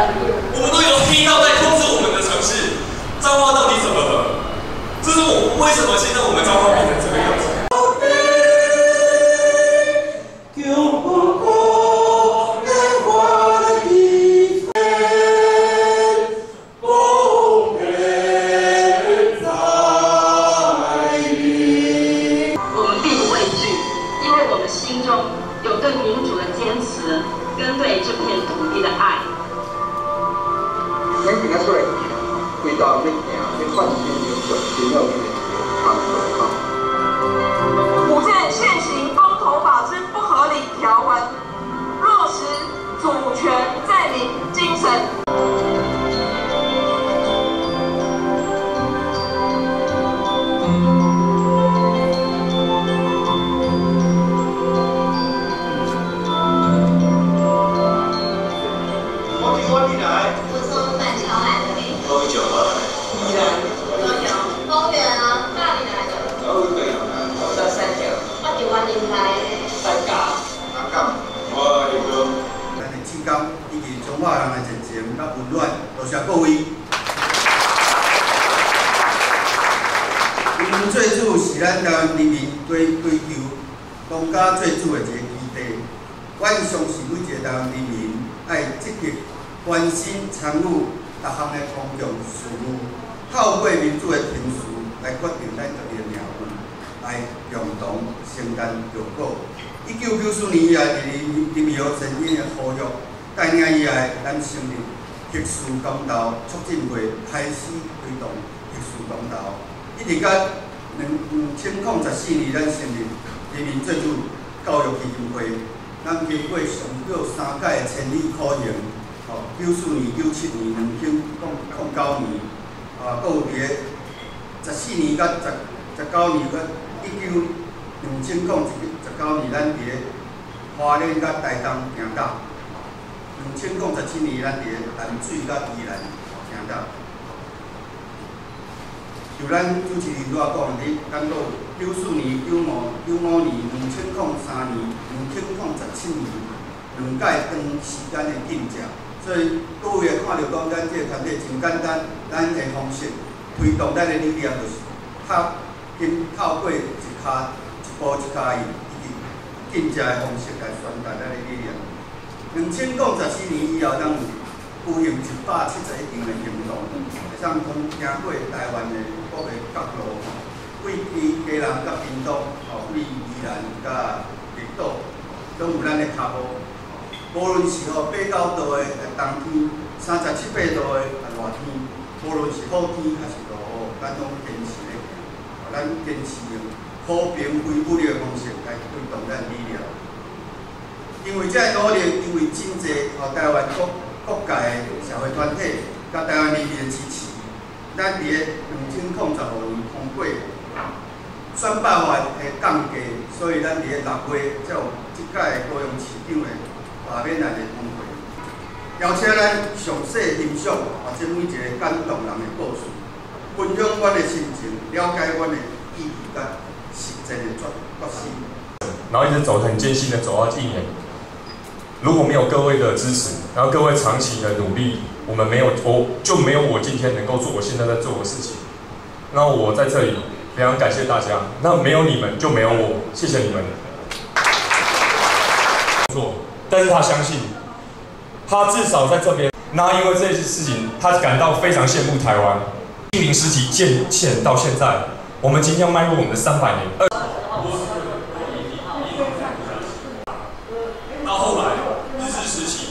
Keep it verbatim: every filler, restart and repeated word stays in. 我们都有听到在控制我们的城市，彰化到底怎么了？这是我为什么现在我们彰化变成这个样子？ 五县现行公投法之不合理条文，落实主权在民精神。我听说你来，我从板桥来的。多久了？你来。 以及中华人的前程甲温暖，多谢各位。因做主是咱台湾人民对追求公家做主的一个基地，我相信每一个台湾人民爱积极关心参与各项的公共事务，透过民主的评述来决定咱个人命运，来共同承担后果。一九九四年以来，林林游先生的呼吁。 带领以来，咱成立特殊公投促进会，开始推动特殊公投，一直到两千零十四年，咱成立人民做主教育基金会。咱经过上少三届千里考验，哦，九四年、九七年、两千零零九年，啊，搁有伫个十四年甲十十九年甲一九两千零十九年，咱伫个花莲甲台东行到。 两千零十七年，咱伫淡水甲宜兰听到，就咱主持人我讲的，咱到九四年、九五、九五年、两千零三年、两千零十七年，两届长时间的竞争，所以各位看到讲咱这个团队真简单，咱的方式推动咱的理念就是靠跟透过一卡一步一卡一竞争的方式来传达咱的理念。 两千零十四年以后，咱有举行一百七十一场的行动，上讲行过台湾的各个角落，为伊家人甲民众，吼，为宜兰甲绿岛，拢有咱的脚步。无论是吼八九度的冬天，三十七八度的热天，无论是好天还是落雨，咱拢坚持咧，咱坚持用和平非武力的方式来推动咱理念。 因为这个努力，因为真济吼台湾各各界的社会团体甲台湾人民的支持，咱伫个两千零十五年通过三百万的降价，所以咱伫个六月才有即届高雄市长的罢免案的通过。邀请咱详细欣赏或者每一个感动人的故事，分享阮的心情，了解阮的意义甲实际的决决心，然后一直走很艰辛的走到一年。 如果没有各位的支持，然后各位长期的努力，我们没有我就没有我今天能够做我现在在做的事情。那我在这里非常感谢大家。那没有你们就没有我，谢谢你们。做，但是他相信，他至少在这边。那因为这些事情，他感到非常羡慕台湾。一零时期建建到现在，我们今天迈入我们的三百年。 到后来，日治时期